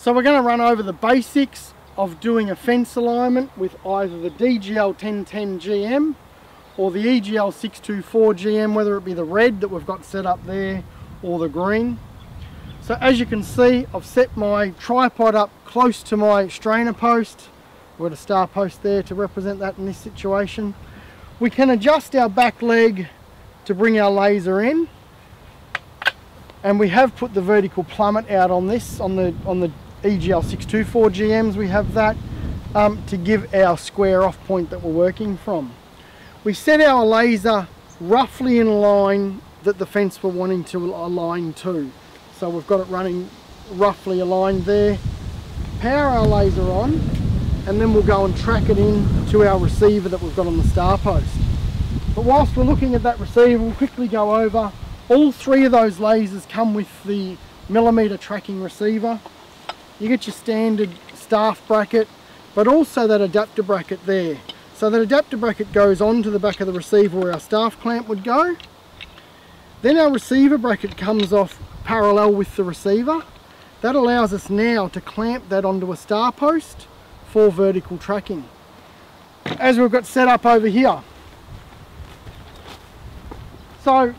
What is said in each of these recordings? So we're going to run over the basics of doing a fence alignment with either the DGL 1010 GM or the EGL624 GM, whether it be the red that we've got set up there or the green. So as you can see, I've set my tripod up close to my strainer post. We've got a star post there to represent that in this situation. We can adjust our back leg to bring our laser in, and we have put the vertical plummet out on this, on the EGL624 GMs. We have that to give our square off point that we're working from. We set our laser roughly in line that the fence we're wanting to align to. So we've got it running roughly aligned there. Power our laser on, and then we'll go and track it in to our receiver that we've got on the star post. But whilst we're looking at that receiver, we'll quickly go over. All three of those lasers come with the millimeter tracking receiver. You get your standard staff bracket, but also that adapter bracket there. So that adapter bracket goes onto the back of the receiver where our staff clamp would go. Then our receiver bracket comes off parallel with the receiver. That allows us now to clamp that onto a star post for vertical tracking. As we've got set up over here. So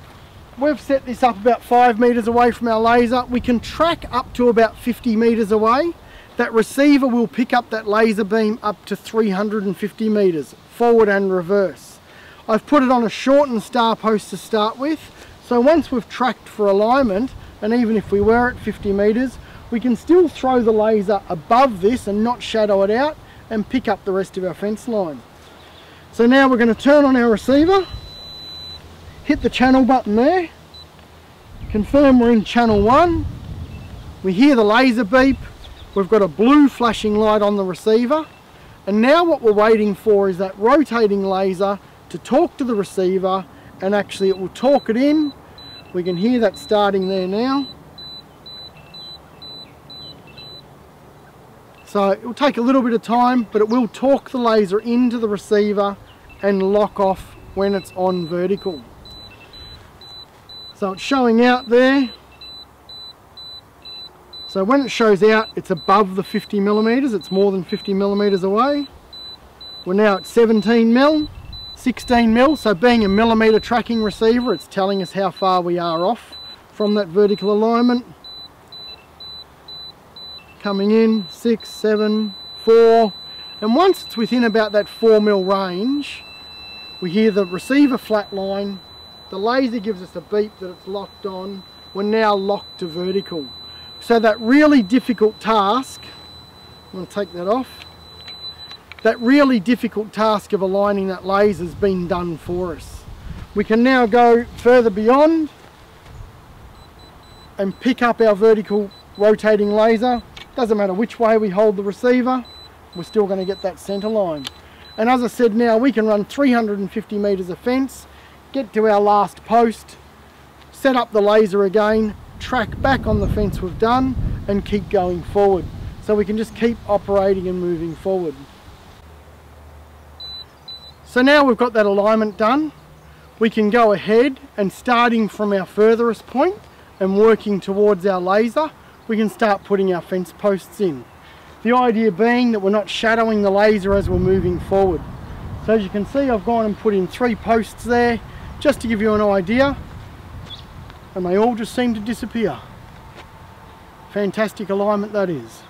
we've set this up about 5 meters away from our laser. We can track up to about 50 meters away. That receiver will pick up that laser beam up to 350 meters, forward and reverse. I've put it on a shortened star post to start with, so once we've tracked for alignment, and even if we were at 50 meters, we can still throw the laser above this and not shadow it out and pick up the rest of our fence line. So now we're going to turn on our receiver, hit the channel button there, confirm we're in channel 1, we hear the laser beep. We've got a blue flashing light on the receiver, and now what we're waiting for is that rotating laser to talk to the receiver, and actually it will talk it in. We can hear that starting there now. So it will take a little bit of time, but it will talk the laser into the receiver and lock off when it's on vertical. So it's showing out there. So when it shows out, it's above the 50 millimetres, it's more than 50 millimetres away. We're now at 17 mil, 16 mil, so being a millimetre tracking receiver, it's telling us how far we are off from that vertical alignment. Coming in, 6, 7, 4, and once it's within about that 4 mil range, we hear the receiver flatline, the laser gives us a beep that it's locked on, we're now locked to vertical. So that really difficult task, I'm going to take that off, that really difficult task of aligning that laser has been done for us. We can now go further beyond and pick up our vertical rotating laser. Doesn't matter which way we hold the receiver, we're still going to get that centre line. And as I said, now we can run 350 metres of fence, get to our last post, set up the laser again, track back on the fence we've done and keep going forward. So we can just keep operating and moving forward. So now we've got that alignment done, we can go ahead and starting from our furthest point and working towards our laser, we can start putting our fence posts in. The idea being that we're not shadowing the laser as we're moving forward. So as you can see, I've gone and put in 3 posts there just to give you an idea. And they all just seem to disappear. Fantastic alignment that is.